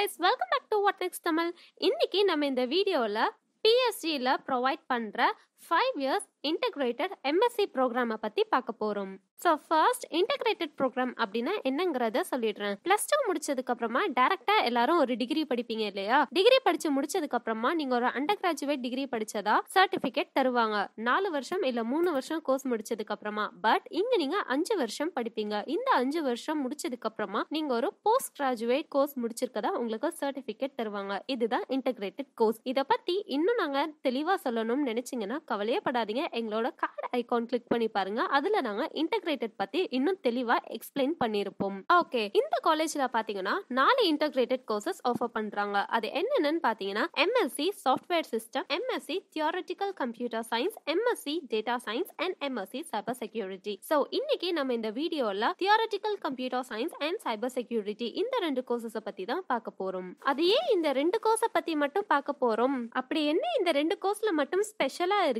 guys, welcome back to WhatNext-Tamil. இன்னைக்கு நம்ம இந்த வீடியோல PSG ல provide பண்ற 5 years integrated MSc program பத்தி பார்க்க போறோம். So first integrated program அப்படினா என்னங்கறத சொல்லிடுறேன். Plus 2 முடிச்சதுக்கு அப்புறமா டைரக்டா எல்லாரும் ஒரு டிகிரி படிப்பீங்க இல்லையா? டிகிரி படிச்சு முடிச்சதுக்கு அப்புறமா நீங்க ஒரு அண்டர்கிராஜுவேட் டிகிரி படிச்சதா சர்டிபிகேட் தருவாங்க. 4 வருஷம் இல்ல 3 வருஷம் கோர்ஸ் முடிச்சதுக்கு அப்புறமா. பட் இங்க நீங்க 5 வருஷம் படிப்பீங்க. இந்த 5 வருஷம் முடிச்சதுக்கு அப்புறமா நீங்க ஒரு போஸ்ட் கிராஜுவேட் கோர்ஸ் முடிச்சிருக்கதா உங்களுக்கு சர்டிபிகேட் தருவாங்க. இதுதான் இன்டகிரேட்டட் கோர்ஸ். இத பத்தி இன்னும் நாங்க தெளிவா சொல்லணும்னு நினைச்சீங்கன்னா கவலையே படாதீங்க. எங்களோட கார்டு ஐகான் கிளிக் பண்ணி பாருங்க. அதுல நாங்க இன்டகிரேட்டட் பத்தி இன்னும் தெளிவா எக்ஸ்பிளைன் பண்ணிருப்போம். ஓகே, இந்த காலேஜ்ல பாத்தீங்கன்னா 4 இன்டகிரேட்டட் கோர்சஸ் ஆஃபர் பண்றாங்க. அது என்னன்னு பாத்தீங்கன்னா MSc software system, MSc theoretical computer science, MSc data science and MSc cyber security. So இன்னைக்கு நம்ம இந்த வீடியோல theoretical computer science and cyber security இந்த 2 கோர்சஸ் பத்தி தான் பார்க்க போறோம். அது ஏன் இந்த 2 கோர்ஸ் பத்தி மட்டும் பார்க்க போறோம்? அப்படி என்ன இந்த 2 கோர்ஸ்ல மட்டும் ஸ்பெஷலா இருக்கு?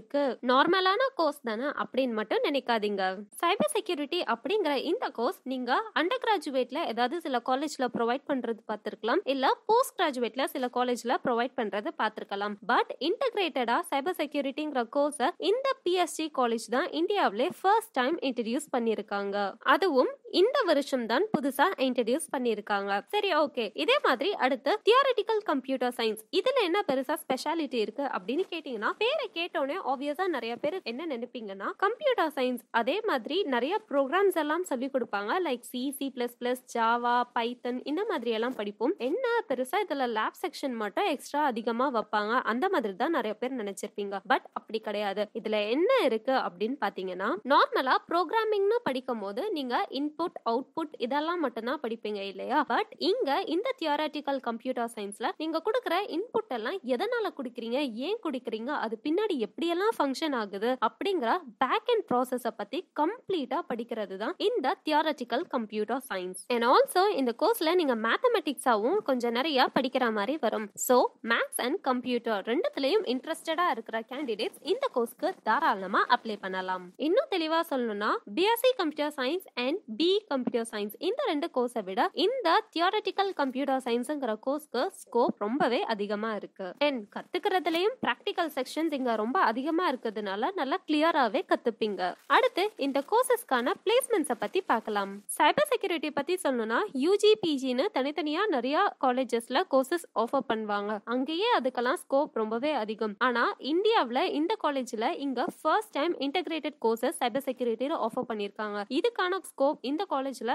நார்மலான கோர்ஸ் தானே அப்படின்னு மட்டும் நினைக்காதீங்க. சைபர் செக்யூரிட்டி அப்படிங்கிற இந்த கோர்ஸ் நீங்க அண்டர் கிராஜுவேட்ல ஏதாவது சில காலேஜ்ல ப்ரொவைட் பண்றது பார்த்திருக்கலாம், இல்ல போஸ்ட் கிராஜுவேட்ல சில காலேஜ்ல ப்ரொவைட் பண்றது பார்த்திருக்கலாம். பட் இன்டகிரேட்டடா சைபர் செக்யூரிட்டிங்கிற கோர்ஸ் இந்த PSG காலேஜ் தான் இந்தியாவிலே ஃபர்ஸ்ட் டைம் இன்ட்ரடியூஸ் பண்ணிருக்காங்க. அதுவும் இந்த வருஷம் தான் புதுசா இன்ட்ரடியூஸ் பண்ணிருக்காங்க. சரி, ஓகே. இதே மாதிரி அடுத்து தியரட்டிக்கல் கம்ப்யூட்டர் சயின்ஸ். இதுல என்ன பெருசா ஸ்பெஷாலிட்டி இருக்கு அப்படின்னு கேட்டீங்கன்னா, பேரை கேட்டோன்னே ஆப்வியஸா நிறைய பேர் என்ன நினைப்பீங்கன்னா கம்ப்யூட்டர் சயின்ஸ், அதே மாதிரி நிறைய ப்ரோக்ராம்ஸ் எல்லாம் சொல்லி கொடுப்பாங்க. லைக் C++, ஜாவா, பைத்தன் இந்த மாதிரி எல்லாம் படிப்போம். என்ன பெருசா இதுல லேப் செக்ஷன் மட்டும் எக்ஸ்ட்ரா அதிகமா வைப்பாங்க அந்த மாதிரி தான் நிறைய பேர் நினைச்சிருப்பீங்க. பட் அப்படி கிடையாது. இதுல என்ன இருக்கு அப்படின்னு பாத்தீங்கன்னா, நார்மலா ப்ரோக்ராமிங்னு படிக்கும் போது நீங்க இன்புட் அவுட்புட் இதெல்லாம் மட்டும்தான் படிப்பீங்க இல்லையா? பட் இங்க இந்த தியரட்டிக்கல் கம்ப்யூட்டர் சயின்ஸ்ல நீங்க கொடுக்குற இன்புட் எல்லாம் எதனால குடிக்கிறீங்க, ஏன் குடிக்கிறீங்க, அது பின்னாடி எப்படியெல்லாம் ஃபங்க்ஷன் ஆகுது அப்படிங்கிற பேக் அண்ட் ப்ராசஸ் பத்தி கம்ப்ளீட்டா படிக்கிறது தான் இந்த theoretical computer science. And also இந்த கோர்ஸ்ல நீங்க மேத்தமெட்டிக்ஸாவும் கொஞ்சம் நிறைய படிக்கிற மாதிரி வரும். சோ மேத்ஸ் அண்ட் கம்ப்யூட்டர் ரெண்டுத்துலயும் இன்ட்ரெஸ்டடா இருக்கிற கேண்டிடேட்ஸ் இந்த கோர்ஸ்க்கு தாராளமா அப்ளை பண்ணலாம். இன்னும் தெளிவா சொல்லணும்னா BSc computer science and BE computer science இந்த 2 கோர்ஸை விட இந்த தியரட்டிக்கல் கம்ப்யூட்டர் சயின்ஸ்ங்கிற கோர்ஸ்க்கு ஸ்கோப் ரொம்பவே அதிகமா இருக்கு. அண்ட் கத்துக்கிறதுலயும் பிராக்டிகல் செக்ஷன்ஸ் இங்க ரொம்ப அதிகமா இருக்கிறதுனால நல்லா கிளியராவே கத்துப்பீங்க. அடுத்து இந்த கோர்சஸ்க்கான பிளேஸ்மெண்ட்ஸை பத்தி பார்க்கலாம். சைபர் செக்யூரிட்டி பத்தி சொல்லணும்னா UG, PGன்னு தனித்தனியா நிறைய காலேஜஸ்ல கோர்சஸ் ஆஃபர் பண்ணுவாங்க. அங்கேயே அதுக்கெல்லாம் ஸ்கோப் ரொம்பவே அதிகம். ஆனா இந்தியாவில் இந்த காலேஜ்ல இங்க first time integrated courses cyber செக்யூரிட்டியில ஆஃபர் பண்ணிருக்காங்க. இதுக்கான ஸ்கோப் இந்த காலேஜ்ல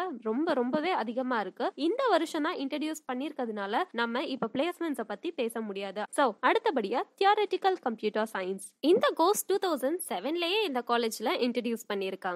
ரொம்பவே அதிகமா இருக்கு. இந்த வருஷம் தான் இன்ட்ரடியூஸ் பண்ணிருக்கிறதுனால நம்ம இப்ப பிளேஸ்மெண்ட்ஸை பத்தி பேச முடியாது. சோ அடுத்தபடியா தியரட்டிக்கல் கம்ப்யூட்டர் சயின்ஸ். இந்த கோர்ஸ் 2007லயே இந்த காலேஜ்ல இன்ட்ரடியூஸ் பண்ணிருக்காங்க.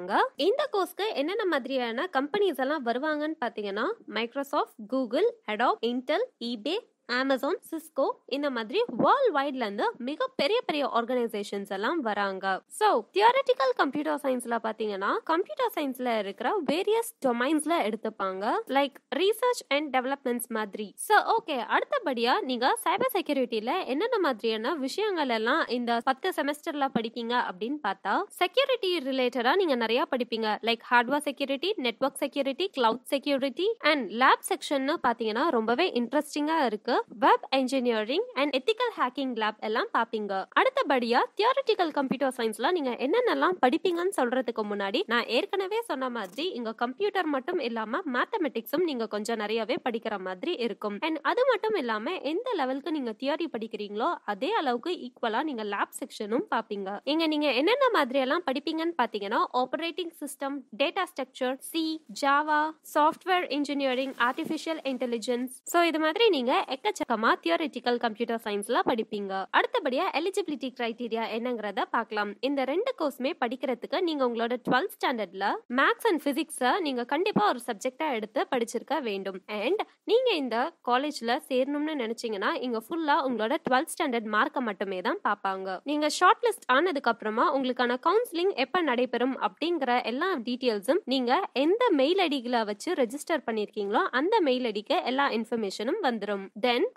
இந்த கோர்ஸ்க்கு என்னென்ன மாதிரியான கம்பெனிஸ் எல்லாம் வருவாங்கன்னு பாத்தீங்கன்னா, Microsoft, Google, Adobe, Intel, eBay, Amazon, Cisco இந்த மாதிரி வேர்ல்ட் வைட்ல இருந்து மிக பெரிய பெரிய ஆர்கனைசேஷன்ஸ் எல்லாம் வராங்க. சோ தியரட்டிக்கல் கம்ப்யூட்டர் சயின்ஸ்ல பாத்தீங்கன்னா கம்ப்யூட்டர் சயின்ஸ்ல இருக்கிற வேரியஸ் டொமைன்ஸ்ல எடுத்துப்பாங்க. லைக் ரிசர்ச் அண்ட் டெவலப்மெண்ட்ஸ் மாதிரி. சோ ஓகே, அடுத்தபடியா நீங்க சைபர் செக்யூரிட்டியில என்னென்ன மாதிரியான விஷயங்கள் எல்லாம் இந்த 10 செமஸ்டர்ல படிப்பீங்க அப்படின்னு பார்த்தா, செக்யூரிட்டி ரிலேட்டடா நீங்க நிறைய படிப்பீங்க. Like hardware security, network security, cloud security and lab section பாத்தீங்கன்னா ரொம்பவே இன்ட்ரெஸ்டிங்கா இருக்கு. Web Engineering and Ethical Hacking Lab எல்லாம் பாப்பீங்க. அடுத்தபடியா தியரட்டிக்கல் கம்ப்யூட்டர் சயின்ஸ்ல நீங்க என்னென்னலாம் படிப்பீங்கன்னு சொல்றதுக்கு முன்னாடி நான் ஏற்கனவே சொன்ன மாதிரி இங்க கம்ப்யூட்டர் மட்டும் இல்லாம மேத்தமெட்டிக்ஸும் நீங்க கொஞ்சம் நிறையவே படிக்கிற மாதிரி இருக்கும். அண்ட் அது மட்டும் இல்லாம எந்த லெவலுக்கு நீங்க தியரி படிக்கிறீங்களோ அதே அளவுக்கு ஈக்குவலா நீங்க லேப் செக்ஷனும் பாப்பீங்க. இங்க நீங்க என்னென்ன மாதிரி எல்லாம் படிப்பீங்கன்னு பாத்தீங்கன்னா, operating system, data structure, C, Java, software engineering, artificial intelligence. So இது மாதிரி நீங்க எக்கச்சக்கமா தியரட்டிக்கல் கம்ப்யூட்டர் சயின்ஸ்ல படிப்பீங்க. அடுத்தபடியா எலிஜிபிலிட்டி கிரைட்டீரியா என்னங்கறத பார்க்கலாம். இந்த 2 கோர்ஸ்மே படிக்கிறதுக்கு நீங்க உங்களோட 12th ஸ்டாண்டர்ட்ல மேத்ஸ் அண்ட் பிசிக்ஸ நீங்க கண்டிப்பா ஒரு சப்ஜெக்டா எடுத்து படிச்சிருக்க வேண்டும். அண்ட் நீங்க இந்த காலேஜ்ல சேரணும்னு நினைச்சீங்கன்னா இங்க ஃபுல்லா உங்களோட 12th ஸ்டாண்டர்ட் மார்க்கை மட்டுமே தான் பார்ப்பாங்க. நீங்க ஷார்ட் லிஸ்ட் ஆனதுக்கு அப்புறமா உங்களுக்கான கவுன்சிலிங் எப்ப நடைபெறும் அப்படிங்கிற எல்லா டீட்டெயில்ஸும் நீங்க எந்த மெயில் ஐடிகளை வச்சு ரெஜிஸ்டர் பண்ணிருக்கீங்களோ அந்த மெயில் ஐடிக்கு எல்லா இன்ஃபர்மேஷனும் வந்துடும்.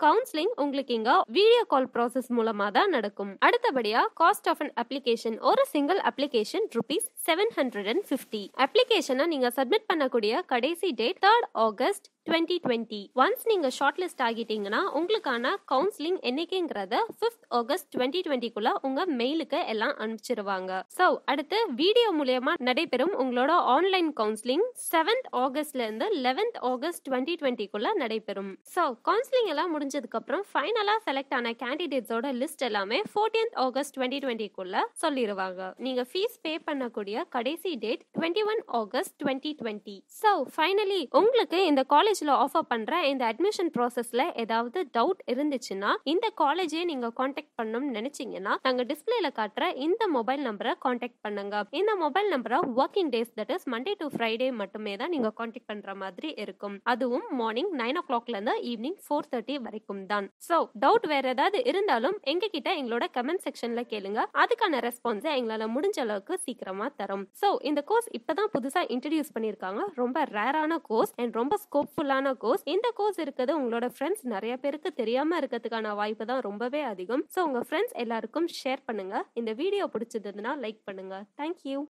கவுன்சிலிங் உங்களுக்கு இங்க வீடியோ கால் ப்ராசஸ் மூலமா தான் நடக்கும். அடுத்தபடியா காஸ்ட் ஆஃப் அன் அப்ளிகேஷன். ஒரு சிங்கிள் அப்ளிகேஷன் ₹750. அப்ளிகேஷனை நீங்க சப்மிட் பண்ணக்கூடிய கடைசி date 3rd August 2020. Once you shortlist ஆகிட்டீங்கன்னா உங்களுக்கான கவுன்சிலிங் என்னைக்குங்கறத 5th ஆகஸ்ட் 2020 குள்ள உங்க மெயிலுக்கு எல்லாம் அனுப்பிச்சிடுவாங்க. சோ அடுத்து வீடியோ மூலமா நடைபெறும் உங்களோட ஆன்லைன் கவுன்சிலிங் 7th ஆகஸ்ட்ல இருந்து 11th ஆகஸ்ட் 2020 குள்ள நடைபெறும். சோ கவுன்சிலிங் எல்லாம் முடிஞ்சதுக்கு அப்புறம் ஃபைனலா செலக்ட் ஆன கேண்டிடேட்ஸோட லிஸ்ட் எல்லாமே 14th ஆகஸ்ட் 2020 குள்ள சொல்லிடுவாங்க. நீங்க ஃபீஸ் பே பண்ணக்கூடிய கடைசி டேட் 21 ஆகஸ்ட் 2020. சோ ஃபைனலி உங்களுக்கு இந்த காலேஜ் ஆஃபர் பண்ற இந்த அட்மிஷன் ப்ராசஸ்ல ஏதாவது டவுட் இருந்துச்சுன்னா இந்த காலேஜே நீங்க காண்டாக்ட் பண்ணணும்னு நினைச்சீங்கன்னா நாங்க டிஸ்பிளேல காட்டுற இந்த மொபைல் நம்பரை காண்டாக்ட் பண்ணுங்க. இந்த மொபைல் நம்பரை working days that is Monday to Friday மட்டுமே தான் நீங்க காண்டாக்ட் பண்ற மாதிரி இருக்கும். அதுவும் மார்னிங் 9 o'clockல இருந்து ஈவினிங் 4:30 வரைக்கும் தான். சோ டவுட் வேற ஏதாவது இருந்தாலும் எங்ககிட்ட எங்களோட கமெண்ட் செக்ஷன்ல கேளுங்க. அதுக்கான ரெஸ்பான்ஸ் எங்களால முடிஞ்ச அளவுக்கு சீக்கிரமா தரும். சோ இந்த கோர்ஸ் இப்பதான் புதுசா இன்ட்ரோடியூஸ் பண்ணிருக்காங்க. ரொம்ப ரேரான கோர்ஸ் அண்ட் ரொம்ப ஸ்கோப் கோர்ஸ். இந்த கோர்ஸ் இருக்கிறது உங்களோட ஃப்ரெண்ட்ஸ் நிறைய பேருக்கு தெரியாம இருக்கிறதுக்கான வாய்ப்பு தான் ரொம்பவே அதிகம். சோ உங்க ஃப்ரெண்ட்ஸ் எல்லாருக்கும் ஷேர் பண்ணுங்க. இந்த வீடியோ பிடிச்சதுன்னா லைக் பண்ணுங்க. தேங்க்யூ.